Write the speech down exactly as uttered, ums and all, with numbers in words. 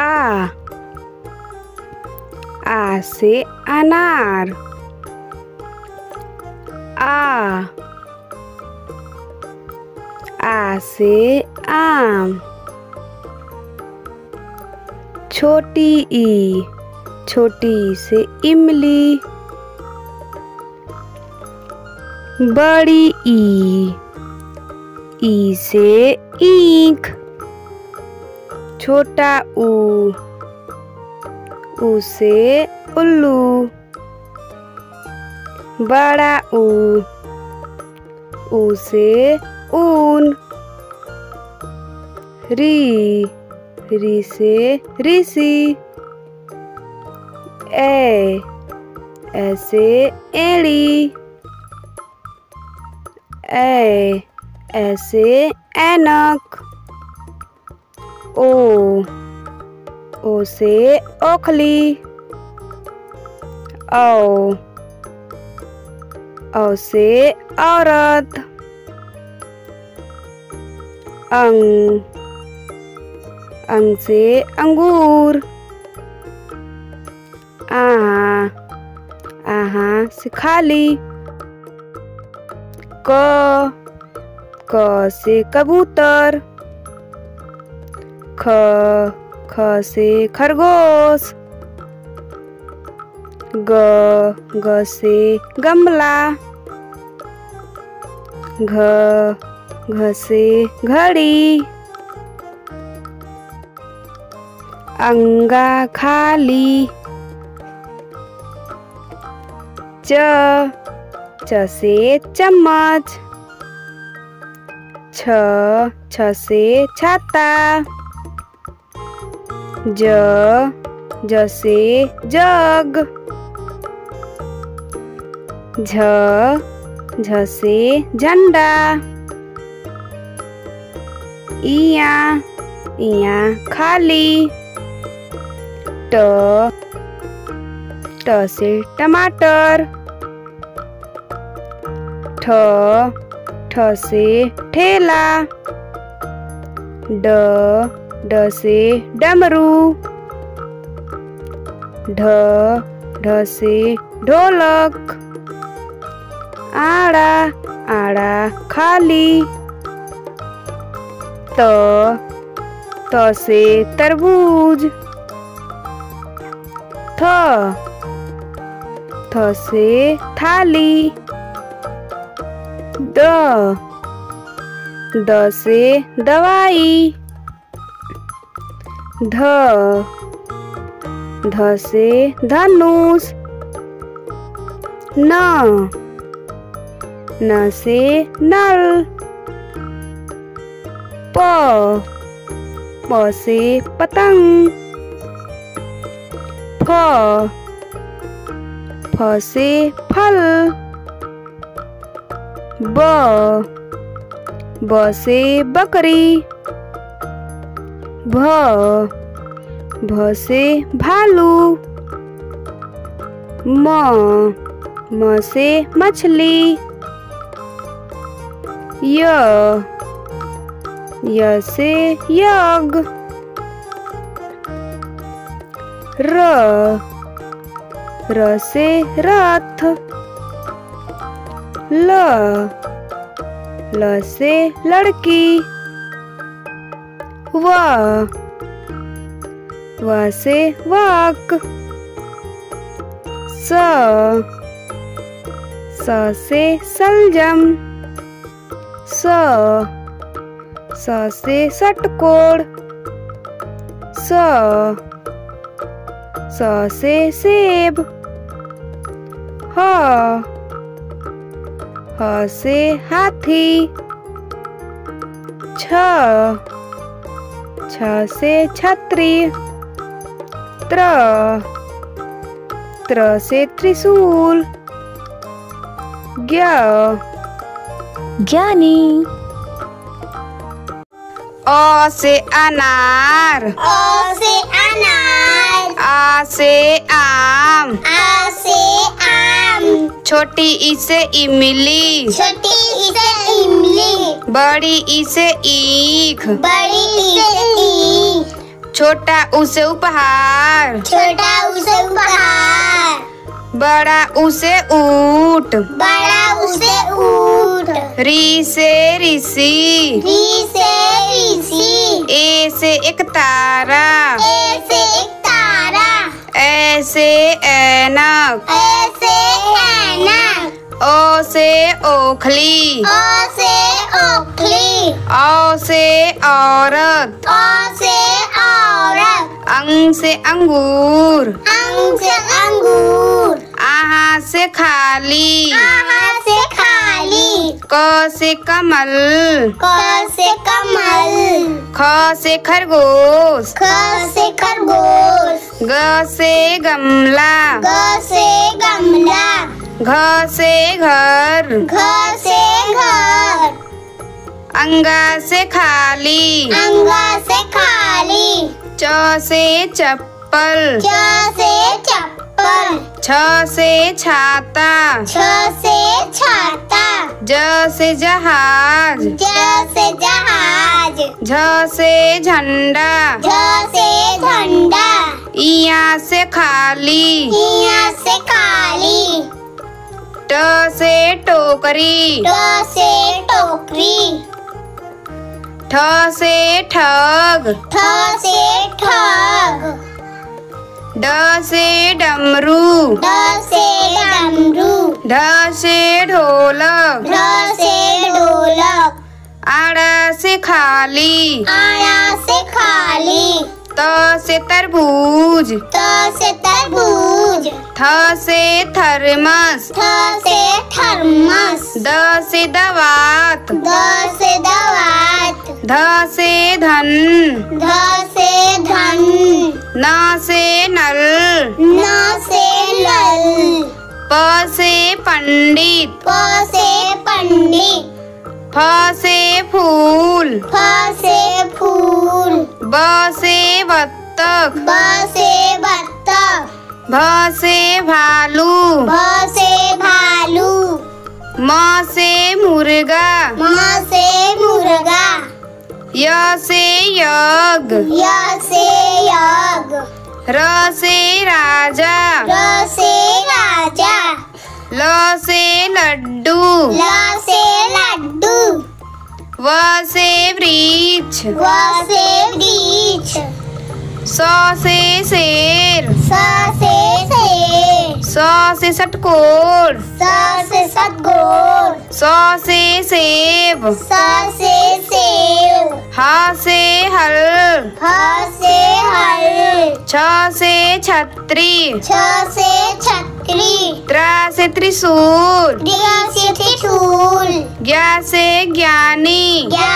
आ, आ से अनार। आ, आ से आम। छोटी ई, छोटी से इमली। बड़ी ई, ई से ईख। छोटा ऊ, ऊ से उल्लू। बड़ा ऊ, ऊ से ऊन। री, री से ऋषि। ए, ए से एड़ी। ए, ए से ऐनक। ओ, ओ से ओखली। औ, औ से औरत। अंग, अंग से अंगूर। आहा, आहा से खाली। क, क से कबूतर। ख, ख से खरगोश। ग, ग से गमला। घ, घ से घड़ी। अंगा खाली। च, च से चम्मच। छ, छ से छाता। ज, ज से जग। झ, झ से झंडा। इया, इया खाली। ट, ट से टमाटर। ठ, ठ से ठेला। ड, ड से डमरू। ढ, ढ से ढोलक। आड़ा, आड़ा खाली। त, त से तरबूज। थ, थ से थाली। द, द से दवाई। ध, ध से धनुष। न, न से नल। प, प से पतंग। फ, फ से फल। ब, ब से बकरी। भ, भ से भालू। म, म से मछली। य, य से यज्ञ। र, र से रथ। ल, ल से लड़की। व, व से वाक। स, स से सलजम। स, स से षटकोण। स, स से सेब। ह, ह से हाथी। छ, छ से छतरी। त्र, त्र से त्रिशूल। ज्ञ, ज्ञानी। अ से अनार। अ से अनार। आ से आम। आ से आम। छोटी ई से इमली। छोटी ई से इमली। बड़ी ई से ईख। बड़ी ई से ईख। छोटा उसे उपहार, छोटा उसे उपहार। बड़ा उसे ऊँट, बड़ा उसे ऊँट। री से ऋषि, री से ऋषि। ए से एक तारा, ए से एक तारा। ए से ऐनक, ए से ऐनक। ओ से ओखली, ओ से ओखली। औ से औरत, औ से औरत। अंग से अंगूर, अंग से अंगूर। आहा से खाली, आहा से खाली। क से कमल, क से कमल। ख से खरगोश, ख से खरगोश। ग से गमला, ग से गमला। घ से घर, घ से घर। अंगा से खाली, अंगा से खाली। च से चप्पल, च से चप्पल। छ से छाता, छ से छाता। ज से जहाज, ज से जहाज। झ से झंडा, झ से झंडा। इया से खाली, इया से खाली। ट से टोकरी, ट से टोकरी। ठ से ठग, ठ से ठग। ड से डमरू, ड से डमरू। ढ से ढोलक, ढ से ढोलक। आड़ा से खाली, आड़ा से खाली। त से तरबूज, त से तरबूज। थ से थर्मस, थ से थर्मस। द से दवात, द से दवात। ध से धन, ध से धन। न से नल, न से नल। प से पंडित, प से पंडित। फ से फूल, फ से फूल। ब से बत्तख, ब से बत्तख। भ से भालू, भ से भालू। म से मुर्गा, म से मुर्गा। य से यज्ञ, य से यज्ञ। र से राजा, र से राजा। ल से लड्डू, ल से लड्डू। व से वृक्ष, व से वृक्ष। स से शेर, स से शेर। स से षटकोर, स से षटकोर। स से सेब, स से सेब। ह से हल, ह से हल। छ से छतरी, छ से छतरी। त्रा से त्रिशूल, त्रा से त्रिशूल। ज्ञा से ज्ञानी, ज्ञा